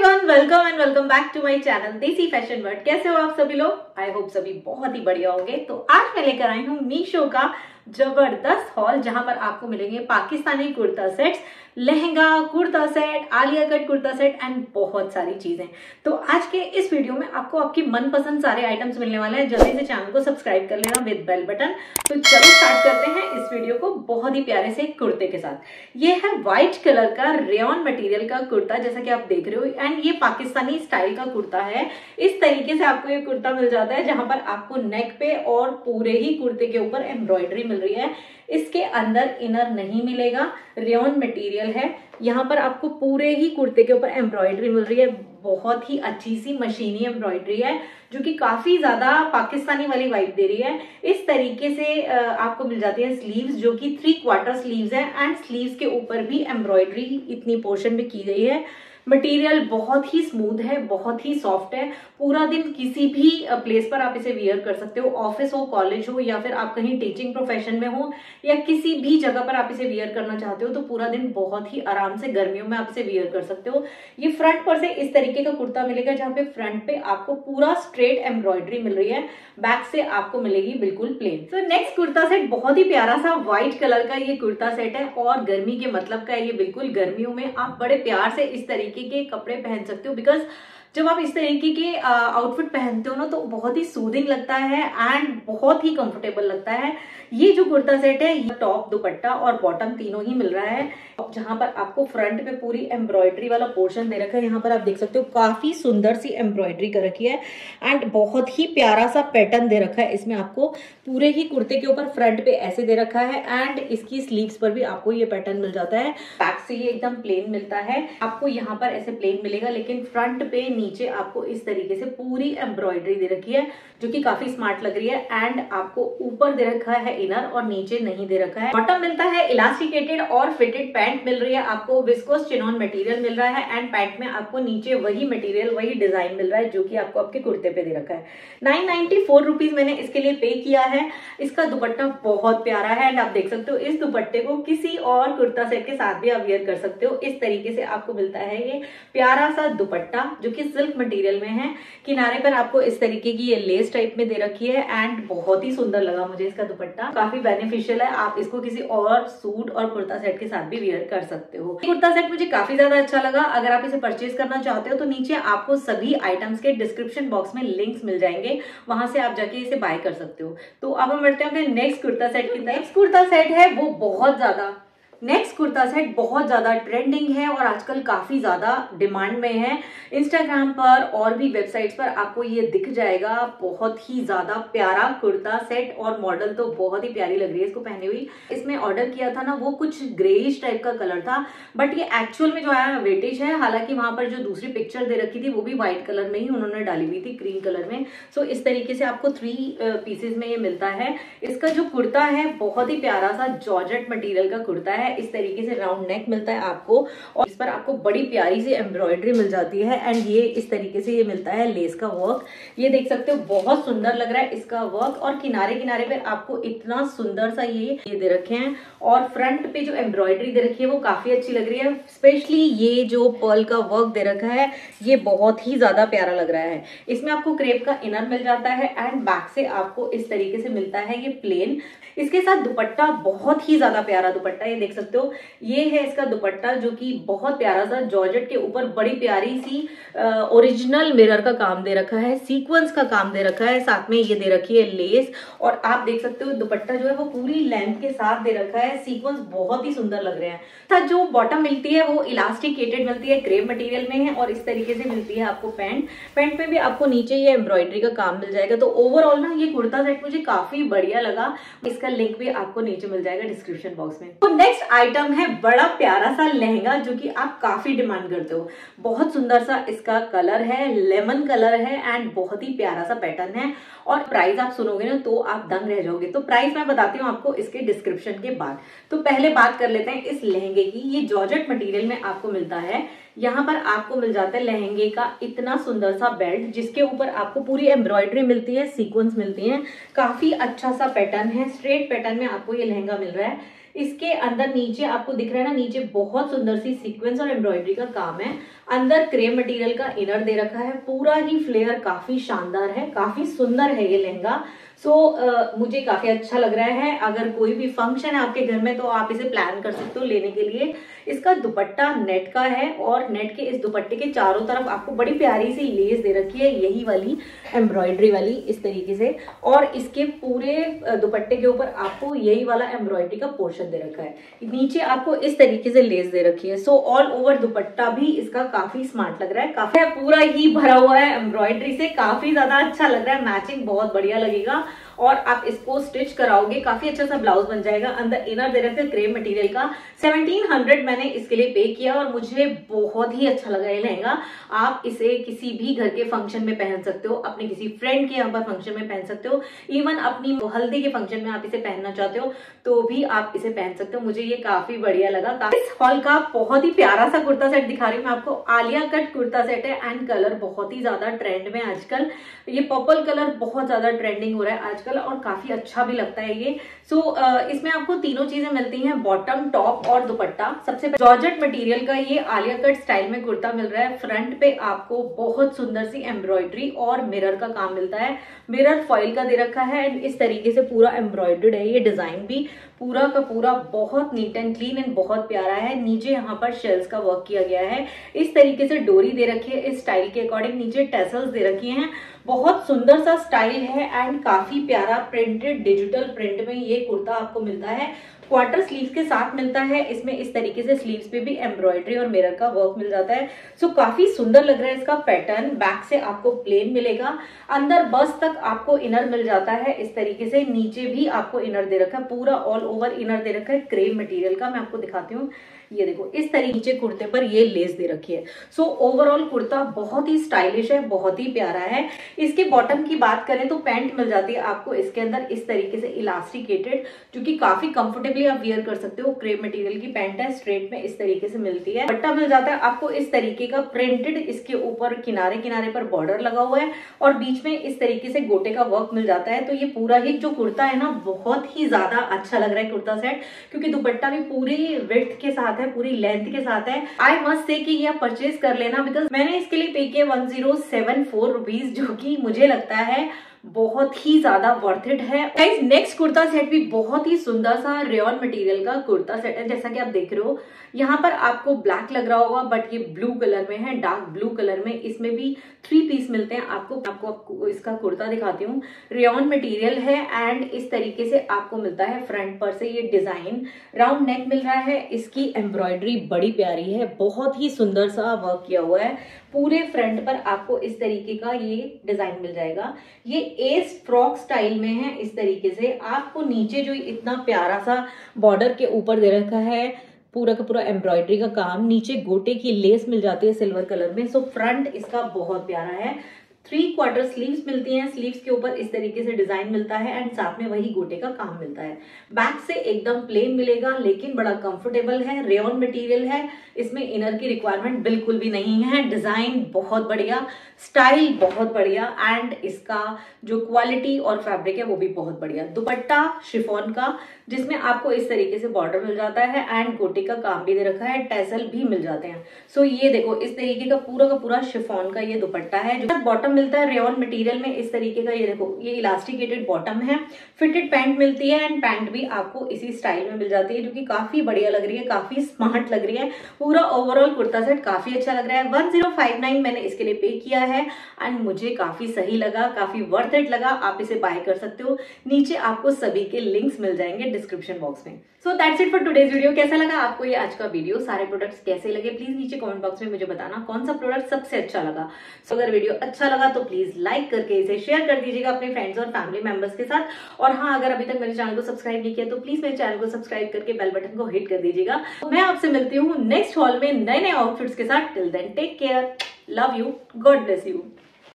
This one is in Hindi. Everyone, welcome and welcome back to my channel Desi Fashion World. कैसे हो आप सभी लोग? आई होप सभी बहुत ही बढ़िया होंगे। तो आज मैं लेकर आई हूँ मीशो का जबरदस्त हॉल, जहां पर आपको मिलेंगे Pakistani kurta sets, lehenga kurta set, Alia cut kurta set and बहुत सारी चीजें। तो आज के इस वीडियो में आपको आपकी मनपसंद सारे आइटम्स मिलने वाले हैं। जल्दी से चैनल को सब्सक्राइब कर लेना विद बेल बटन। तो चलो स्टार्ट करते हैं इस वीडियो को बहुत ही प्यारे से कुर्ते के साथ। ये है व्हाइट कलर का रेयॉन मटेरियल का कुर्ता, जैसा कि आप देख रहे हो, एंड ये पाकिस्तानी स्टाइल का कुर्ता है। इस तरीके से आपको ये कुर्ता मिल जाता है, जहां पर आपको नेक पे और पूरे ही कुर्ते के ऊपर एम्ब्रॉयडरी मिल रही है। इसके अंदर इनर नहीं मिलेगा, रेयॉन मटेरियल है। यहाँ पर आपको पूरे ही कुर्ते के ऊपर एम्ब्रॉयडरी मिल रही है। बहुत ही अच्छी सी मशीनी एम्ब्रॉयडरी है, जो कि काफी ज्यादा पाकिस्तानी वाली वाइब दे रही है। इस तरीके से आपको मिल जाती है स्लीव्स, जो कि 3/4 स्लीव्स है, एंड स्लीव्स के ऊपर भी एम्ब्रॉयडरी इतनी पोर्शन में की गई है। मटेरियल बहुत ही स्मूथ है, बहुत ही सॉफ्ट है। पूरा दिन किसी भी प्लेस पर आप इसे वियर कर सकते हो। ऑफिस हो, कॉलेज हो, या फिर आप कहीं टीचिंग प्रोफेशन में हो, या किसी भी जगह पर आप इसे वियर करना चाहते हो तो पूरा दिन बहुत ही आराम से गर्मियों में आप इसे वियर कर सकते हो। ये फ्रंट पर से इस तरीके का कुर्ता मिलेगा, जहां पे फ्रंट पे आपको पूरा स्ट्रेट एम्ब्रॉयडरी मिल रही है, बैक से आपको मिलेगी बिल्कुल प्लेन। तो नेक्स्ट कुर्ता सेट बहुत ही प्यारा सा व्हाइट कलर का ये कुर्ता सेट है, और गर्मी के मतलब का है ये। बिल्कुल गर्मियों में आप बड़े प्यार से इस तरीके के कपड़े पहन सकते हो, बिकॉज जब आप इस तरीके के आउटफिट पहनते हो ना, तो बहुत ही सूदिंग लगता है एंड बहुत ही कंफर्टेबल लगता है। ये जो कुर्ता सेट है, ये टॉप, दुपट्टा और बॉटम तीनों ही मिल रहा है, जहां पर आपको फ्रंट पे पूरी एम्ब्रॉयडरी वाला पोर्शन दे रखा है। यहाँ पर आप देख सकते हो, काफी सुंदर सी एम्ब्रॉयडरी कर रखी है एंड बहुत ही प्यारा सा पैटर्न दे रखा है। इसमें आपको पूरे ही कुर्ते के ऊपर फ्रंट पे ऐसे दे रखा है, एंड इसकी स्लीव्स पर भी आपको ये पैटर्न मिल जाता है। बैक से ये एकदम प्लेन मिलता है आपको, यहाँ पर ऐसे प्लेन मिलेगा, लेकिन फ्रंट पे नीचे आपको इस तरीके से पूरी एम्ब्रॉयडरी दे रखी है, जो कि काफी स्मार्ट लग रही है। एंड आपको ऊपर दे रखा है इनर और नीचे नहीं दे रखा है। बॉटम मिलता है इलास्टिकेटेड और फिटेड, पैंट मिल रही है आपको, विस्कोस चिनॉन मटेरियल मिल रहा है, एंड पैंट में आपको नीचे वही मटेरियल, वही डिजाइन मिल रहा है जो कि आपको आपके कुर्ते पे दे रखा है। 994 रुपीज मैंने इसके लिए पे किया है। इसका दुपट्टा बहुत प्यारा है, एंड आप देख सकते हो, इस दुपट्टे को किसी और कुर्ता सेट के साथ भी आप वेयर कर सकते हो। इस तरीके से आपको मिलता है ये प्यारा सा दुपट्टा, जो कि सिल्क मटेरियल में है। किनारे पर आपको इस तरीके की ये लेस टाइप में दे रखी है, एंड बहुत ही सुंदर लगा मुझे इसका दुपट्टा, काफी बेनिफिशियल है। आप इसको किसी और सूट और कुर्ता सेट के साथ भी वेयर कर सकते हो। कुर्ता सेट मुझे काफी ज्यादा अच्छा लगा। अगर आप इसे परचेज करना चाहते हो तो नीचे आपको सभी आइटम्स के डिस्क्रिप्शन बॉक्स में लिंक्स मिल जाएंगे, वहां से आप जाके इसे बाय कर सकते हो। तो अब हम बढ़ते हैं नेक्स्ट कुर्ता सेट की तरफ। नेक्स्ट कुर्ता सेट है वो बहुत ज़्यादा ट्रेंडिंग है, और आजकल काफ़ी ज़्यादा डिमांड में है। इंस्टाग्राम पर और भी वेबसाइट्स पर आपको ये दिख जाएगा। बहुत ही ज़्यादा प्यारा कुर्ता सेट, और मॉडल तो बहुत ही प्यारी लग रही है इसको पहने हुई। इसमें ऑर्डर किया था ना, वो कुछ ग्रेइश टाइप का कलर था, बट ये एक्चुअल में जो आया वेटेज है। हालांकि वहाँ पर जो दूसरी पिक्चर दे रखी थी वो भी व्हाइट कलर में ही उन्होंने डाली हुई थी, क्रीम कलर में। सो इस तरीके से आपको 3 पीसेज में ये मिलता है। इसका जो कुर्ता है बहुत ही प्यारा सा जॉर्जेट मटीरियल का कुर्ता है। इस तरीके से राउंड नेक मिलता है आपको, और इस पर आपको बड़ी प्यारी सी एम्ब्रॉयडरी मिल जाती है, एंड ये इस तरीके से ये मिलता है लेस का वर्क। ये देख सकते हो, बहुत सुंदर लग रहा है इसका वर्क, और किनारे किनारे पे आपको इतना सुंदर सा ये दे रखे हैं, और फ्रंट पे जो एम्ब्रॉयडरी दे रखी है वो काफी अच्छी लग रही है। स्पेशली ये जो पर्ल का वर्क दे रखा है, ये बहुत ही ज्यादा प्यारा लग रहा है। इसमें आपको क्रेप का इनर मिल जाता है, एंड बैक से आपको इस तरीके से मिलता है ये प्लेन। इसके साथ दुपट्टा बहुत ही ज्यादा प्यारा दुपट्टा, ये देख सकते हो, ये है इसका दुपट्टा, जो कि बहुत प्यारा सा जॉर्जेट के ऊपर बड़ी प्यारी सी ओरिजिनल मिरर का काम दे रखा है, सीक्वेंस का काम दे रखा है, साथ में ये दे रखी है लेस। और आप देख सकते हो दुपट्टा जो है वो पूरी लेंथ के साथ दे रखा है, सीक्वेंस बहुत ही सुंदर लग रहे हैं। तथा जो बॉटम मिलती है वो इलास्टिकेटेड मिलती है, क्रेप मटेरियल में है, और इस तरीके से मिलती है आपको पैंट। पैंट में भी आपको नीचे ये एम्ब्रॉयडरी का काम मिल जाएगा। तो ओवरऑल ना ये कुर्ता सेट मुझे काफी बढ़िया लगा। इसका लिंक भी आपको नीचे मिल जाएगा डिस्क्रिप्शन बॉक्स में। तो नेक्स्ट आइटम है बड़ा प्यारा सा लहंगा, जो कि आप काफी डिमांड करते हो। बहुत सुंदर सा इसका कलर है, लेमन कलर है, एंड बहुत ही प्यारा सा पैटर्न है, और प्राइस आप सुनोगे ना तो आप दंग रह जाओगे। तो प्राइस मैं बताती हूँ आपको इसके डिस्क्रिप्शन के बाद। तो पहले बात कर लेते हैं इस लहंगे की। ये जॉर्जेट मटेरियल में आपको मिलता है। यहाँ पर आपको मिल जाता है लहंगे का इतना सुंदर सा बेल्ट, जिसके ऊपर आपको पूरी एम्ब्रॉयडरी मिलती है, सीक्वेंस मिलती है, काफी अच्छा सा पैटर्न है। स्ट्रेट पैटर्न में आपको ये लहंगा मिल रहा है। इसके अंदर नीचे आपको दिख रहा है ना, नीचे बहुत सुंदर सी सीक्वेंस और एम्ब्रॉयडरी का काम है। अंदर क्रेप मटेरियल का इनर दे रखा है। पूरा ही फ्लेयर काफी शानदार है, काफी सुंदर है ये लहंगा। सो मुझे काफी अच्छा लग रहा है। अगर कोई भी फंक्शन है आपके घर में तो आप इसे प्लान कर सकते हो लेने के लिए। इसका दुपट्टा नेट का है और नेट के इस दुपट्टे के चारों तरफ आपको बड़ी प्यारी सी लेस दे रखी है, यही वाली एम्ब्रॉयडरी वाली इस तरीके से। और इसके पूरे दुपट्टे के ऊपर आपको यही वाला एम्ब्रॉयडरी का पोर्शन दे रखा है। नीचे आपको इस तरीके से लेस दे रखी है। सो ऑल ओवर दुपट्टा भी इसका काफी स्मार्ट लग रहा है, काफी पूरा ही भरा हुआ है एम्ब्रॉयडरी से, काफी ज्यादा अच्छा लग रहा है। मैचिंग बहुत बढ़िया लगेगा और आप इसको स्टिच कराओगे काफी अच्छा सा ब्लाउज बन जाएगा। अंदर इनर दे रखा है क्रेप मटेरियल का। 1700 मैंने इसके लिए पे किया और मुझे बहुत ही अच्छा लगा ये लहंगा। आप इसे किसी भी घर के फंक्शन में पहन सकते हो, अपने किसी फ्रेंड के यहाँ पर फंक्शन में पहन सकते हो, इवन अपनी हल्दी के फंक्शन में आप इसे पहनना चाहते हो तो भी आप इसे पहन सकते हो। मुझे ये काफी बढ़िया लगा। इस हॉल का बहुत ही प्यारा सा कुर्ता सेट दिखा रही हूँ मैं आपको। आलिया कट कुर्ता सेट है एंड कलर बहुत ही ज्यादा ट्रेंड में आजकल। ये पर्पल कलर बहुत ज्यादा ट्रेंडिंग हो रहा है आजकल और काफी अच्छा भी लगता है ये। सो इसमें आपको तीनों चीजें मिलती हैं, बॉटम, टॉप और दुपट्टा। सबसे पहले जॉर्जेट मटेरियल का ये आलिया कट स्टाइल में कुर्ता मिल रहा है। फ्रंट पे आपको बहुत सुंदर सी एम्ब्रॉयडरी और मिरर का काम मिलता है। मिरर फॉइल का दे रखा है एंड इस तरीके से पूरा एम्ब्रॉयडर्ड है ये डिजाइन भी, पूरा का पूरा बहुत नीट एंड क्लीन एंड बहुत प्यारा है। नीचे यहाँ पर शेल्स का वर्क किया गया है। इस तरीके से डोरी दे रखी है इस स्टाइल के अकॉर्डिंग। नीचे टेसल्स दे रखी हैं। बहुत सुंदर सा स्टाइल है एंड काफी प्यारा प्रिंटेड डिजिटल प्रिंट में ये कुर्ता आपको मिलता है। क्वार्टर स्लीव के साथ मिलता है। इसमें इस तरीके से स्लीव्स पे भी एम्ब्रॉयडरी और मिरर का वर्क मिल जाता है। सो काफी सुंदर लग रहा है इसका पैटर्न। बैक से आपको प्लेन मिलेगा, अंदर बस्ट तक आपको इनर मिल जाता है इस तरीके से। नीचे भी आपको इनर दे रखा है, पूरा ऑल ओवर इनर दे रखा है क्रेप मटेरियल का। मैं आपको दिखाती हूँ, ये देखो इस तरीके कुर्ते पर ये लेस दे रखी है। सो ओवरऑल कुर्ता बहुत ही स्टाइलिश है, बहुत ही प्यारा है। इसके बॉटम की बात करें तो पैंट मिल जाती है आपको इसके अंदर इस तरीके से इलास्टिकेटेड, जो कि काफी कंफर्टेबली आप वेयर कर सकते हो। क्रेप मटेरियल की पैंट है, स्ट्रेट में इस तरीके से मिलती है। दुपट्टा मिल जाता है आपको इस तरीके का प्रिंटेड, इसके ऊपर किनारे किनारे पर बॉर्डर लगा हुआ है और बीच में इस तरीके से गोटे का वर्क मिल जाता है। तो ये पूरा ही जो कुर्ता है ना, बहुत ही ज्यादा अच्छा लग रहा है कुर्ता सेट, क्योंकि दुपट्टा भी पूरी विड्थ के साथ है, पूरी लेंथ के साथ है। आई मस्ट से कि ये आप परचेज कर लेना, बिकॉज मैंने इसके लिए पे किया 1074 रुपीज, जो कि मुझे लगता है बहुत ही ज्यादा वर्थ इट है। गाइस, नेक्स्ट कुर्ता सेट भी बहुत ही सुंदर सा रेयॉन मटेरियल का कुर्ता सेट है। जैसा कि आप देख रहे हो यहाँ पर आपको ब्लैक लग रहा होगा बट ये ब्लू कलर में है, डार्क ब्लू कलर में। इसमें भी 3 पीस मिलते हैं आपको। आपको इसका कुर्ता दिखाती हूँ। रेयॉन मटेरियल है एंड इस तरीके से आपको मिलता है फ्रंट पर से ये डिजाइन। राउंड नेक मिल रहा है। इसकी एम्ब्रॉयडरी बड़ी प्यारी है, बहुत ही सुंदर सा वर्क किया हुआ है। पूरे फ्रंट पर आपको इस तरीके का ये डिजाइन मिल जाएगा। ये एस फ्रॉक स्टाइल में है इस तरीके से। आपको नीचे जो इतना प्यारा सा बॉर्डर के ऊपर दे रखा है, पूरा का पूरा एम्ब्रॉयडरी का काम। नीचे गोटे की लेस मिल जाती है सिल्वर कलर में। सो फ्रंट इसका बहुत प्यारा है। 3/4 स्लीव्स मिलती हैं। स्लीव्स के ऊपर इस तरीके से डिजाइन मिलता है एंड साथ में वही गोटे का काम मिलता है। बैक से एकदम प्लेन मिलेगा, लेकिन बड़ा कंफर्टेबल है। रेयॉन मटेरियल है, इसमें इनर की रिक्वायरमेंट बिल्कुल भी नहीं है। डिजाइन बहुत बढ़िया, स्टाइल बहुत बढ़िया एंड इसका जो क्वालिटी और फैब्रिक है वो भी बहुत बढ़िया। दुपट्टा शिफॉन का, जिसमें आपको इस तरीके से बॉर्डर मिल जाता है एंड गोटे का काम भी दे रखा है, टैसल भी मिल जाते हैं। सो ये देखो इस तरीके का पूरा शिफॉन का ये दुपट्टा है। जो बॉटम मिलता है रेयॉन मटेरियल में इस तरीके का, ये देखो ये इलास्टिकेटेड बॉटम है। फिटेड पैंट मिलती है एंड पैंट भी आपको इसी स्टाइल में मिल जाती है, जो कि काफी बढ़िया लग रही है, काफी स्मार्ट लग रही है। पूरा ओवरऑल कुर्ता सेट काफी अच्छा लग रहा है। 1059 मैंने इसके लिए पे किया है एंड मुझे काफी सही लगा, काफी वर्थ इट लगा। आप इसे बाय कर सकते हो। नीचे आपको सभी के लिंक्स मिल जाएंगे डिस्क्रिप्शन बॉक्स में। So that's it for today's video. कैसा लगा आपको ये आज का वीडियो? सारे प्रोडक्ट्स कैसे लगे प्लीज नीचे कमेंट बॉक्स में मुझे बताना कौन सा प्रोडक्ट सबसे अच्छा लगा। सो अगर वीडियो अच्छा लगा तो प्लीज लाइक करके इसे शेयर कर दीजिएगा अपने फ्रेंड्स और फैमिली मेंबर्स के साथ। और हाँ, अगर अभी तक मेरे चैनल को सब्सक्राइब नहीं किया तो प्लीज मेरे चैनल को सब्सक्राइब करके बेल बटन को हिट कर दीजिएगा। मैं आपसे मिलती हूँ नेक्स्ट हॉल में नए नए आउटफिट्स के साथ। Till then take care, love you, God bless you.